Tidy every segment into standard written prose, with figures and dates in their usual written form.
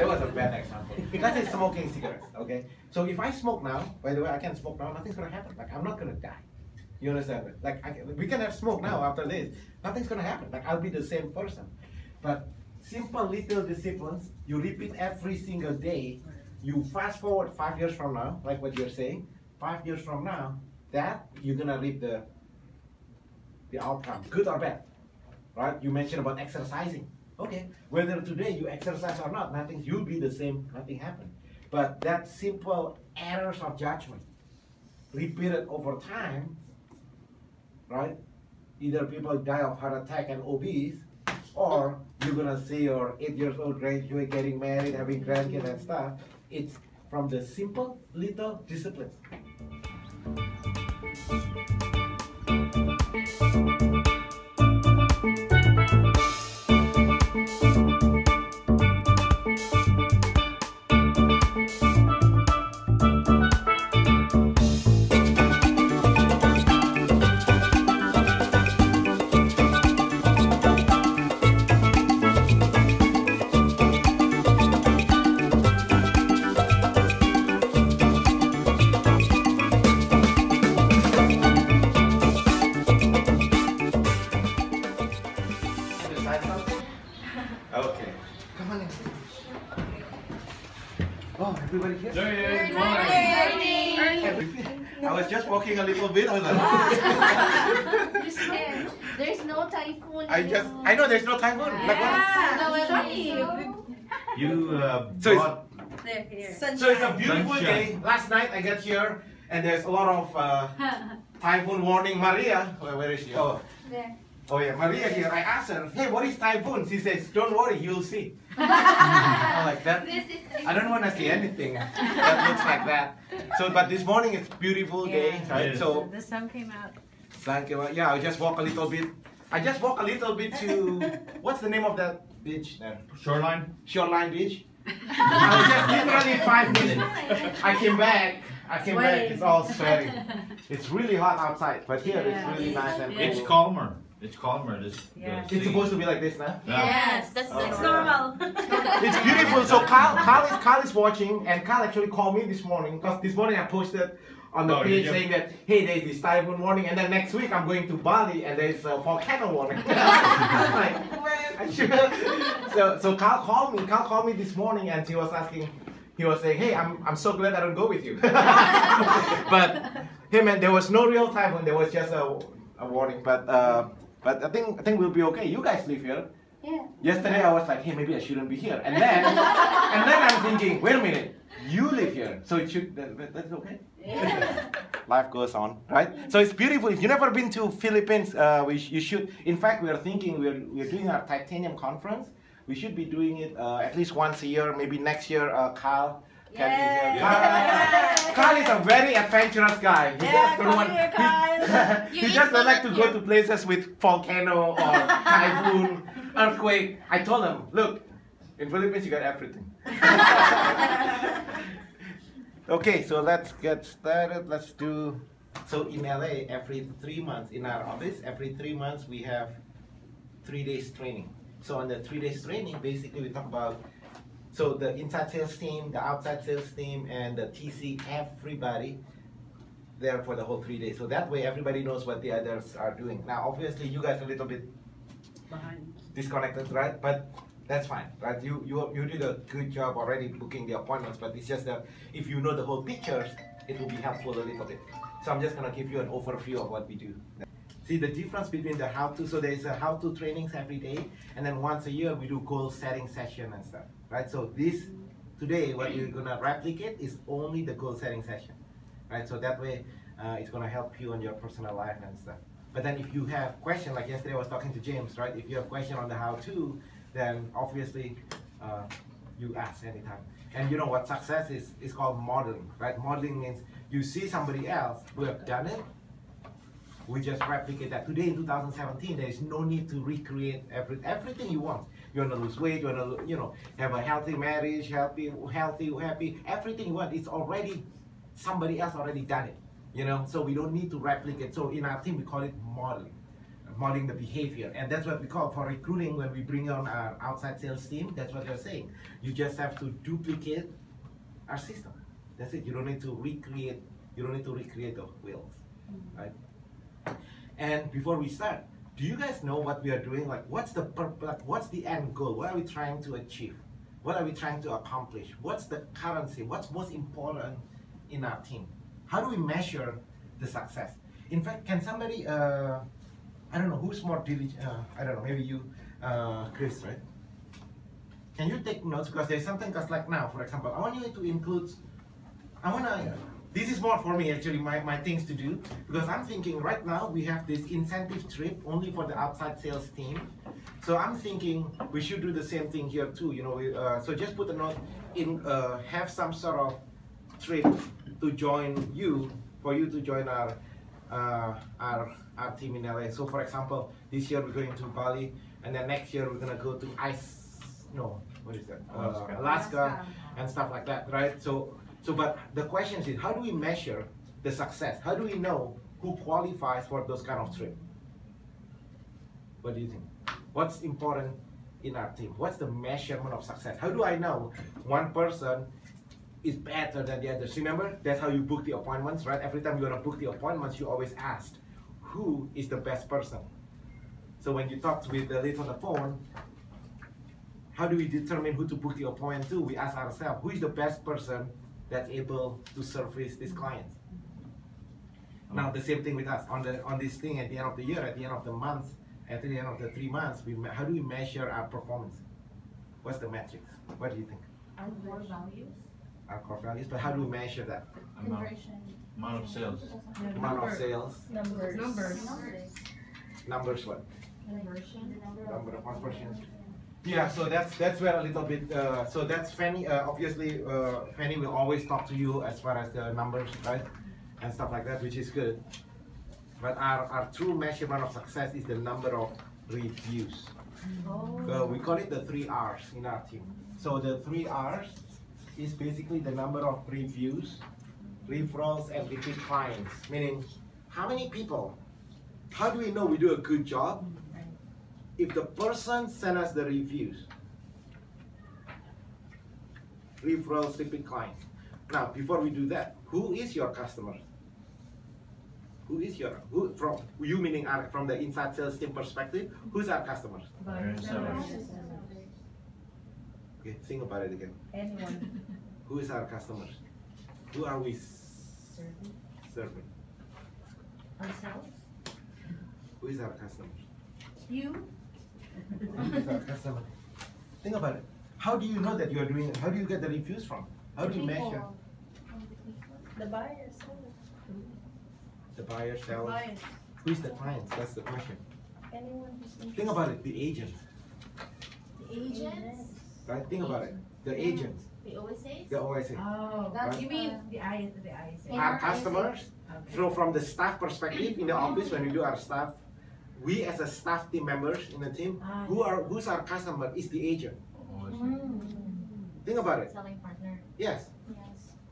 that was a bad example. Let's say smoking cigarettes, okay? So if I smoke now, by the way, I can smoke now, nothing's gonna happen. Like, I'm not gonna die. You understand? Like, we can have smoke now after this. Nothing's gonna happen. Like, I'll be the same person. But simple little disciplines, you repeat every single day, you fast forward 5 years from now, like what you're saying, 5 years from now, that you're gonna reap the outcome, good or bad, right? You mentioned about exercising. Okay, whether today you exercise or not, nothing, you'll be the same, nothing happened. But that simple errors of judgment, repeated over time, right? Either people die of heart attack and obese, or you're gonna see your 8-year-old graduate getting married, having grandkids and stuff. It's from the simple little disciplines. A little bit. I was like, wow. You're scared. There's no typhoon. I know there's no typhoon. Yeah. Like, what? No, you so it's a beautiful day. Last night I got here and there's a lot of typhoon warning. Maria, where is she? Oh, there. Oh yeah, Maria here. I asked her, hey, what is typhoon? She says, don't worry, you'll see. I'm like, that, I don't want to see anything that looks like that. So, but this morning it's a beautiful day, right? Yes. So the sun came out. Sun came out. Yeah, I just walk a little bit. I just walk a little bit to, what's the name of that beach there? Shoreline. Shoreline Beach. I was just literally 5 minutes. I came back. I came back. It's all sweating. It's really hot outside, but here it's really nice and cool. It's calmer. It's calmer. It's supposed to be like this now? Yeah. Yes, that's normal. Yeah. It's beautiful. So Kyle is watching, and Kyle actually called me this morning because this morning I posted on the page saying that, hey, there's this typhoon warning, and then next week I'm going to Bali and there's a volcano warning. So Kyle called me this morning and he was saying, hey, I'm so glad I don't go with you. But, hey man, there was no real typhoon, there was just a warning, but I think we'll be okay. You guys live here. Yeah. Yesterday I was like, hey, maybe I shouldn't be here, and then I'm thinking, wait a minute, you live here, so it should that's okay. Yeah. Life goes on, right? So it's beautiful. If you've never been to Philippines, you should. In fact, we are thinking we're doing our Titanium Conference. We should be doing it at least once a year, maybe next year. Kyle. Yeah. Kyle is a very adventurous guy. He just don't like to go to places with volcano or typhoon, earthquake. I told him, look, in Philippines you got everything. Okay, so let's get started. Let's do. So in LA, every 3 months in our office, every 3 months we have 3 days training. So on the 3 days training, basically we talk about. So the inside sales team, the outside sales team, and the TC, everybody there for the whole 3 days. So that way everybody knows what the others are doing. Now, obviously, you guys are a little bit disconnected, right? But that's fine, right? You did a good job already booking the appointments, but it's just that if you know the whole picture, it will be helpful a little bit. So I'm just going to give you an overview of what we do. See the difference between the how-to, so there's a how-to trainings every day, and then once a year we do goal setting session and stuff, right? So this, today, what you're gonna replicate is only the goal setting session, right? So that way, it's gonna help you on your personal life and stuff. But then if you have question, like yesterday I was talking to James, right? If you have question on the how-to, then obviously you ask anytime. And you know what success is? It's called modeling, right? Modeling means you see somebody else who have done it, we just replicate that. Today in 2017, there is no need to recreate everything you want. You want to lose weight, you want to, you know, have a healthy marriage, healthy, happy, everything you want. It's already, somebody else already done it, you know? So we don't need to replicate. So in our team, we call it modeling. modeling the behavior, and that's what we call for recruiting. When we bring on our outside sales team, that's what they're saying. You just have to duplicate our system. That's it. You don't need to recreate. You don't need to recreate the wheels, right? And before we start, do you guys know what we are doing? Like, what's the purpose? Like, what's the end goal? What are we trying to achieve? What are we trying to accomplish? What's the currency? What's most important in our team? How do we measure the success? In fact, can somebody, I don't know, who's more diligent? I don't know, maybe you, Chris, right? Can you take notes? Because there's something, because like now, for example, I want you to include, this is more for me actually, my things to do, because I'm thinking right now we have this incentive trip only for the outside sales team. So I'm thinking we should do the same thing here too, you know, so just put a note in, have some sort of trip to join you, for you to join our team in LA. So for example, this year we're going to Bali, and then next year we're gonna go to Alaska and stuff like that, right? So but the question is, how do we measure the success? How do we know who qualifies for those kind of trip? What do you think? What's important in our team? What's the measurement of success? How do I know one person is better than the others? Remember, that's how you book the appointments, right? Every time you want to book the appointments, you always ask, who is the best person? So when you talk with the lady on the phone, how do we determine who to book the appointment to? We ask ourselves, who is the best person that's able to service this client? Now the same thing with us on this thing at the end of the year, at the end of the month, at the end of the 3 months, how do we measure our performance? What's the metrics? What do you think? Our core values. Our core values, but how do we measure that? Amount of sales. Amount of sales. Numbers what? Conversion. Number of conversions. Yeah, so that's where a little bit. So that's Fanny. Obviously, Fanny will always talk to you as far as the numbers, right, and stuff like that, which is good. But our true measurement of success is the number of reviews. Oh. So we call it the 3 R's in our team. So the 3 R's. Is basically the number of reviews, referrals, and repeat clients. Meaning, how many people? How do we know we do a good job? If the person sent us the reviews, referrals, repeat clients. Now, before we do that, who is your customer? Who from you, meaning from the inside sales team perspective? Who's our customers? Okay, think about it again. Anyone. Who is our customers? Who are we serving? Ourselves. Who is our customer? You. Who is our customer? Think about it. How do you know that you are doing it? How do you get the reviews from? How do you measure? The buyer, seller. The buyer, seller. Who is the client? That's the question. Anyone who's interested. Think about it. The agent. The agents. Right? Think about it. The agents. The OSAs? The OSA. Oh, that's right? You mean the ISA. Our customers, okay. So from the staff perspective in the office, when we do our staff, we as a staff team members in the team, who's our customer is the agent. Mm. Think about it. Selling partner. Yes.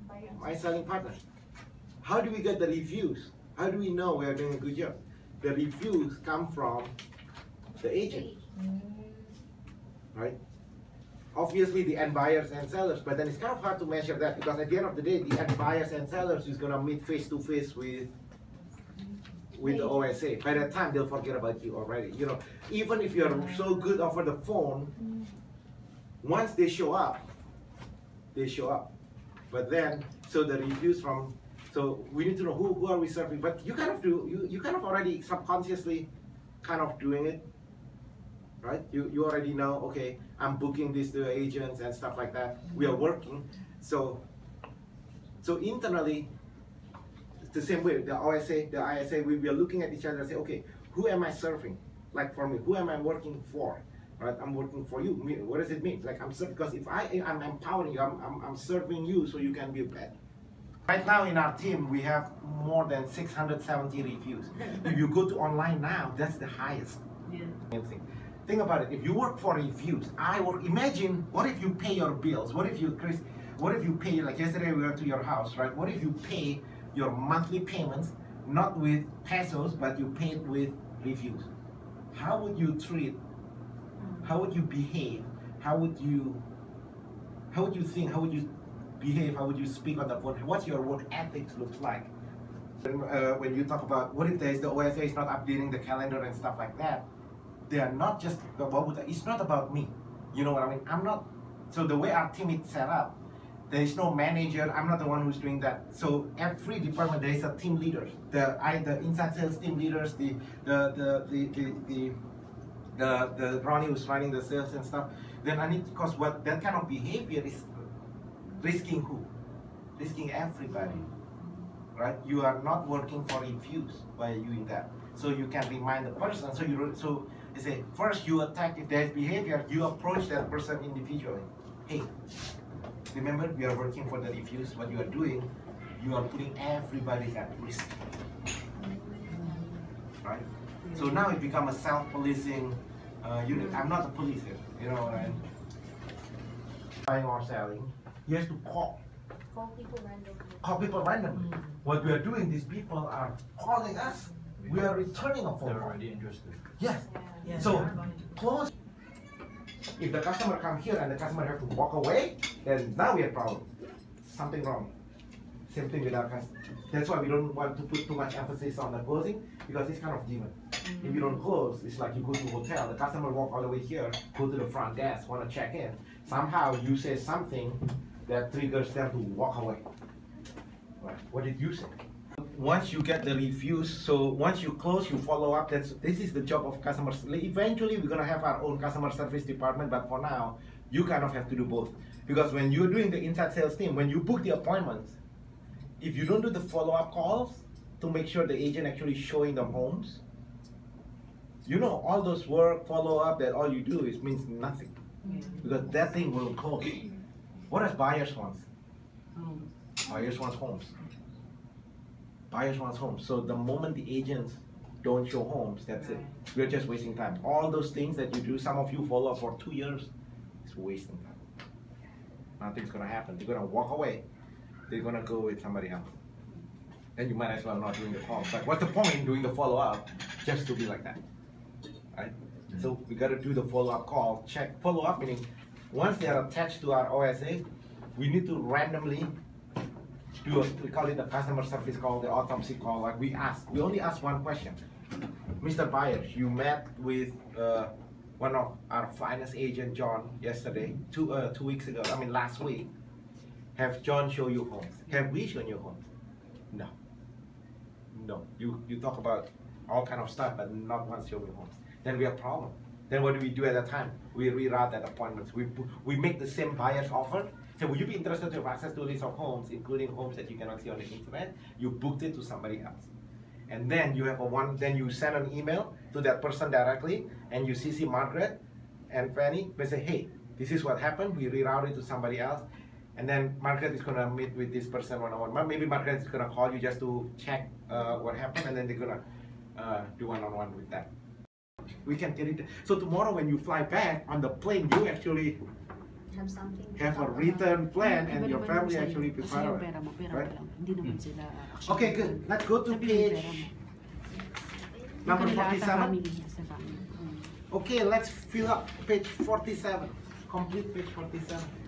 Buyer. My selling partner. How do we get the reviews? How do we know we are doing a good job? The reviews come from the agent. Right? Obviously the end buyers and sellers, but then it's kind of hard to measure that, because at the end of the day, the end buyers and sellers is gonna meet face to face with the OSA. By that time, they'll forget about you already. You know, even if you're so good over the phone, once they show up, But then, so the reviews from, so we need to know who are we serving. But you kind of do, you kind of already subconsciously kind of doing it. Right? You already know, okay, I'm booking this to agents and stuff like that. We are working. So internally, it's the same way, the OSA, the ISA, we are looking at each other and say, okay, who am I serving? Like for me, who am I working for? Right? I'm working for you. What does it mean? Like I'm serving, because if I'm empowering you, I'm serving you so you can be better. Right now in our team, we have more than 670 reviews. If you go to online now, that's the highest. Yeah. Think about it. If you work for reviews, imagine what if you pay your bills? What if you, Chris? What if you pay, like yesterday we went to your house, right? What if you pay your monthly payments not with pesos, but you pay it with reviews? how would you treat, how would you behave, how would you think, how would you behave, how would you speak on the phone, what your work ethics looks like. When you talk about what if there is the OSA is not updating the calendar and stuff like that, they are not just about, it's not about me, you know what I mean? I'm not, so the way our team is set up, there is no manager, I'm not the one who's doing that. So every department there is a team leader. The inside sales team leaders, the Ronnie who's running the sales and stuff. Then I need to, because what that kind of behavior is risking who? Risking everybody. Right? You are not working for reviews by doing that. So you can remind the person. So you say first you attack if there's behavior, you approach that person individually. Hey. Remember, we are working for the reviews. What you are doing, you are putting everybody at risk, right? So now it becomes a self-policing unit. I'm not a policer, you know what I mean? Buying or selling, you have to call. Call people randomly. Call people randomly. Mm. What we are doing, these people are calling us. We are returning a phone. They're already interested. Yes. Yeah. So close. If the customer come here and the customer have to walk away, then now we have problem. Something wrong. Same thing with our customer. That's why we don't want to put too much emphasis on the closing, because it's kind of given. Mm-hmm. If you don't close, it's like you go to a hotel, the customer walk all the way here, go to the front desk, want to check in. Somehow you say something that triggers them to walk away. Right. What did you say? Once you get the reviews, so once you close, you follow up. This is the job of customers. Eventually, we're gonna have our own customer service department, but for now, you kind of have to do both. Because when you're doing the inside sales team, when you book the appointments, if you don't do the follow-up calls to make sure the agent actually showing them homes, you know, all those work, follow-up, that all you do is means nothing. Yeah. Because that thing will close. What does buyers want? Homes. Buyers want homes. Buyers want homes. So the moment the agents don't show homes, that's it. We're just wasting time. All those things that you do, some of you follow up for 2 years, it's wasting time. Nothing's gonna happen. They're gonna walk away. They're gonna go with somebody else. Then you might as well not doing the calls. Like, what's the point in doing the follow-up just to be like that, right? Mm-hmm. So we gotta do the follow-up call, check. Follow-up meaning, once they are attached to our OSA, we need to randomly do we call it a customer service call, the autopsy call. Like we ask, we only ask one question. Mr. Byers, you met with one of our finance agent, John, yesterday, last week. Have John show you homes? Have we shown you homes? No. No. You talk about all kind of stuff, but not once show me homes. Then we have a problem. Then what do we do at that time? We reroute that appointment. We make the same buyer's offer. So would you be interested to have access to a list of homes, including homes that you cannot see on the internet? You booked it to somebody else. And then you have then you send an email to that person directly, and you CC Margaret and Fanny, they say, hey, this is what happened, we rerouted to somebody else, and then Margaret is gonna meet with this person one-on-one. Maybe Margaret is gonna call you just to check what happened, and then they're gonna do one-on-one with that. We can get it. So tomorrow when you fly back on the plane, you actually have something. Have a return plan, and your family actually prepare it, right? Okay, good. Let's go to page number 47. Okay, let's fill up page 47. Complete page 47.